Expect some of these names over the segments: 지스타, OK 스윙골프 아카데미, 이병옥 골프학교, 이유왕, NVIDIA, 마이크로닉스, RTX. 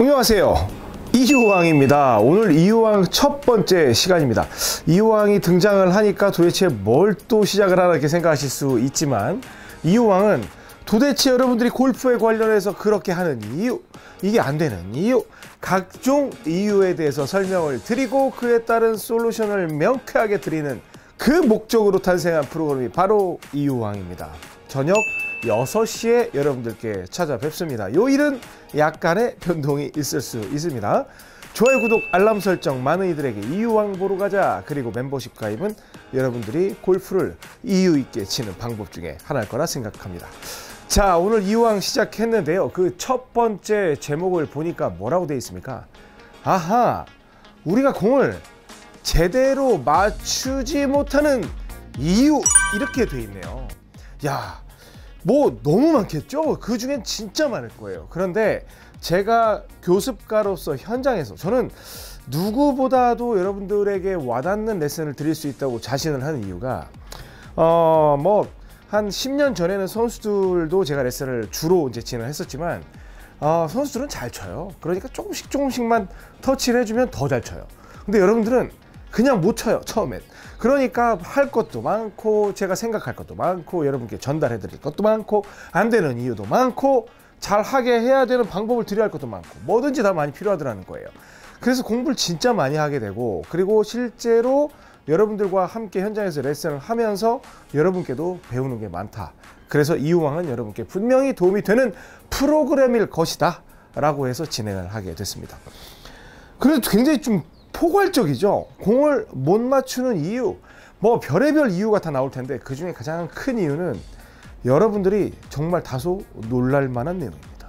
안녕하세요, 이유왕입니다. 오늘 이유왕 첫 번째 시간입니다. 이유왕이 등장을 하니까 도대체 뭘 또 시작을 하나 이렇게 생각하실 수 있지만, 이유왕은 도대체 여러분들이 골프에 관련해서 그렇게 하는 이유, 이게 안 되는 이유, 각종 이유에 대해서 설명을 드리고 그에 따른 솔루션을 명쾌하게 드리는 그 목적으로 탄생한 프로그램이 바로 이유왕입니다. 저녁 6시에 여러분들께 찾아뵙습니다. 요일은 약간의 변동이 있을 수 있습니다. 좋아요, 구독, 알람 설정, 많은 이들에게 이유왕 보러 가자. 그리고 멤버십 가입은 여러분들이 골프를 이유 있게 치는 방법 중에 하나일 거라 생각합니다. 자, 오늘 이유왕 시작했는데요. 그 첫 번째 제목을 보니까 뭐라고 돼 있습니까? 아하, 우리가 공을 제대로 맞추지 못하는 이유, 이렇게 돼 있네요. 야, 뭐 너무 많겠죠? 그 중엔 진짜 많을 거예요. 그런데 제가 교습가로서 현장에서 저는 누구보다도 여러분들에게 와닿는 레슨을 드릴 수 있다고 자신을 하는 이유가, 한 10년 전에는 선수들도 제가 레슨을 주로 이제 진행을 했었지만, 선수들은 잘 쳐요. 그러니까 조금씩만 터치를 해주면 더 잘 쳐요. 근데 여러분들은 그냥 못 쳐요, 처음엔. 그러니까 할 것도 많고, 제가 생각할 것도 많고, 여러분께 전달해 드릴 것도 많고, 안 되는 이유도 많고, 잘하게 해야 되는 방법을 드려야 할 것도 많고, 뭐든지 다 많이 필요하더라는 거예요. 그래서 공부를 진짜 많이 하게 되고, 그리고 실제로 여러분들과 함께 현장에서 레슨을 하면서 여러분께도 배우는 게 많다. 그래서 이유왕은 여러분께 분명히 도움이 되는 프로그램일 것이다 라고 해서 진행을 하게 됐습니다. 그래도 굉장히 좀 포괄적이죠. 공을 못 맞추는 이유, 뭐 별의별 이유가 다 나올 텐데, 그 중에 가장 큰 이유는 여러분들이 정말 다소 놀랄 만한 내용입니다.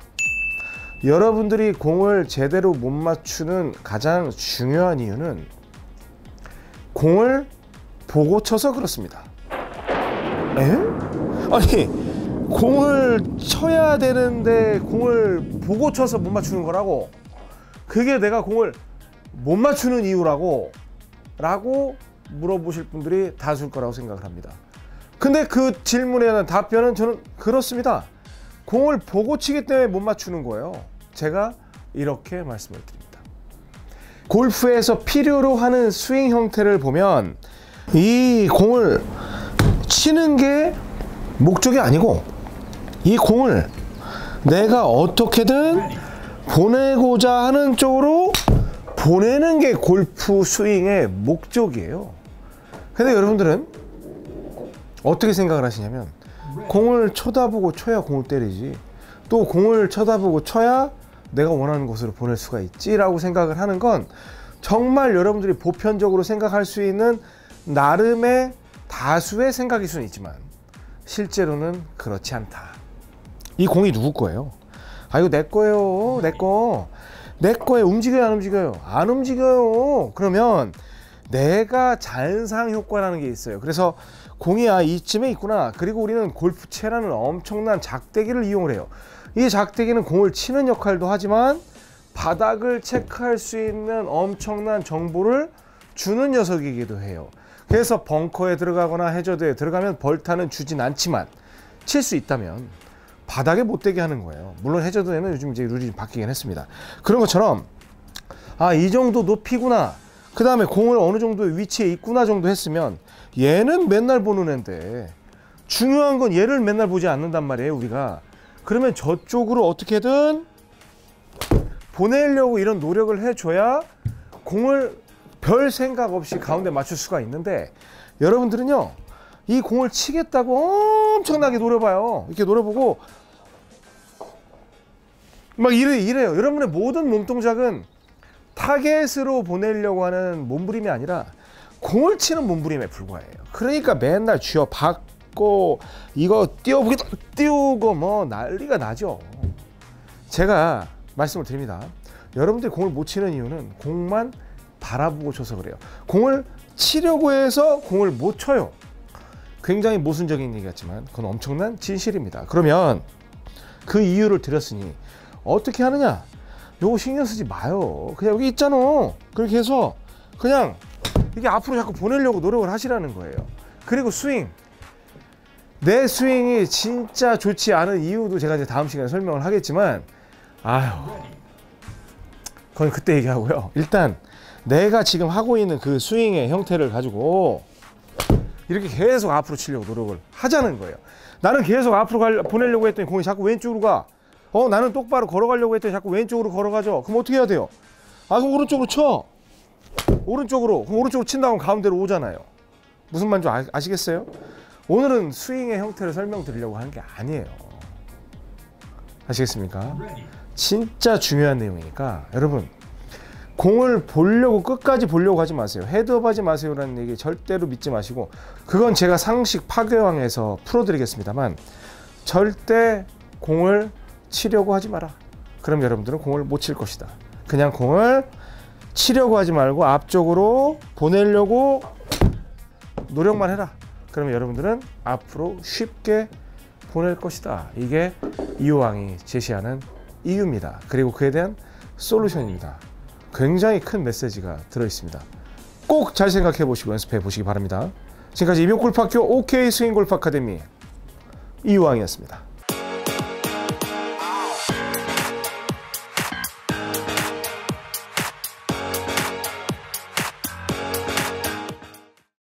여러분들이 공을 제대로 못 맞추는 가장 중요한 이유는 공을 보고 쳐서 그렇습니다. 에? 아니, 공을 쳐야 되는데 공을 보고 쳐서 못 맞추는 거라고? 그게 내가 공을 못 맞추는 이유라고? 라고 물어보실 분들이 다수일 거라고 생각을 합니다. 근데 그 질문에 대한 답변은 저는 그렇습니다. 공을 보고 치기 때문에 못 맞추는 거예요. 제가 이렇게 말씀을 드립니다. 골프에서 필요로 하는 스윙 형태를 보면, 이 공을 치는 게 목적이 아니고 이 공을 내가 어떻게든 보내고자 하는 쪽으로 보내는 게 골프 스윙의 목적이에요. 근데 여러분들은 어떻게 생각을 하시냐면, 공을 쳐다보고 쳐야 공을 때리지, 또 공을 쳐다보고 쳐야 내가 원하는 곳으로 보낼 수가 있지 라고 생각을 하는 건, 정말 여러분들이 보편적으로 생각할 수 있는 나름의 다수의 생각일 수는 있지만 실제로는 그렇지 않다. 이 공이 누구 거예요? 아, 이거 내 거예요. 내 거에 움직여요, 안 움직여요? 안 움직여요. 그러면 내가 잔상 효과라는 게 있어요. 그래서 공이 이쯤에 있구나. 그리고 우리는 골프채라는 엄청난 작대기를 이용을 해요. 이 작대기는 공을 치는 역할도 하지만 바닥을 체크할 수 있는 엄청난 정보를 주는 녀석이기도 해요. 그래서 벙커에 들어가거나 해저드에 들어가면 벌타는 주진 않지만, 칠 수 있다면 바닥에 못 대게 하는 거예요. 물론 해저드에는 요즘 이제 룰이 바뀌긴 했습니다. 그런 것처럼, 아, 이 정도 높이구나, 그 다음에 공을 어느 정도의 위치에 있구나 정도 했으면, 얘는 맨날 보는 앤데 중요한 건 얘를 맨날 보지 않는단 말이에요, 우리가. 그러면 저쪽으로 어떻게든 보내려고 이런 노력을 해줘야 공을 별 생각 없이 가운데 맞출 수가 있는데, 여러분들은요, 이 공을 치겠다고 엄청나게 노려봐요. 이렇게 노려보고 막 이래요. 여러분의 모든 몸동작은 타겟으로 보내려고 하는 몸부림이 아니라 공을 치는 몸부림에 불과해요. 그러니까 맨날 쥐어박고 이거 띄워보기도 띄우고 뭐 난리가 나죠. 제가 말씀을 드립니다. 여러분들이 공을 못 치는 이유는 공만 바라보고 쳐서 그래요. 공을 치려고 해서 공을 못 쳐요. 굉장히 모순적인 얘기 같지만 그건 엄청난 진실입니다. 그러면 그 이유를 드렸으니 어떻게 하느냐, 요거 신경 쓰지 마요. 그냥 여기 있잖아, 그렇게 해서 그냥 이게 앞으로 자꾸 보내려고 노력을 하시라는 거예요. 그리고 스윙, 내 스윙이 진짜 좋지 않은 이유도 제가 이제 다음 시간에 설명을 하겠지만, 아유, 그건 그때 얘기하고요. 일단 내가 지금 하고 있는 그 스윙의 형태를 가지고 이렇게 계속 앞으로 치려고 노력을 하자는 거예요. 나는 계속 앞으로 보내려고 했더니 공이 자꾸 왼쪽으로 가. 나는 똑바로 걸어가려고 했더니 자꾸 왼쪽으로 걸어가죠. 그럼 어떻게 해야 돼요? 그럼 오른쪽으로 쳐. 오른쪽으로. 그럼 오른쪽으로 친다고 하면 가운데로 오잖아요. 무슨 말인지 아시겠어요? 오늘은 스윙의 형태를 설명드리려고 하는 게 아니에요. 아시겠습니까? 진짜 중요한 내용이니까 여러분, 공을 보려고 끝까지 보려고 하지 마세요. 헤드업 하지 마세요라는 얘기 절대로 믿지 마시고, 그건 제가 상식 파괴왕에서 풀어드리겠습니다만 절대 공을 치려고 하지 마라. 그럼 여러분들은 공을 못 칠 것이다. 그냥 공을 치려고 하지 말고 앞쪽으로 보내려고 노력만 해라. 그러면 여러분들은 앞으로 쉽게 보낼 것이다. 이게 이유왕이 제시하는 이유입니다. 그리고 그에 대한 솔루션입니다. 굉장히 큰 메시지가 들어있습니다. 꼭 잘 생각해 보시고 연습해 보시기 바랍니다. 지금까지 이병옥 골프학교 OK 스윙골프 아카데미 이유왕이었습니다.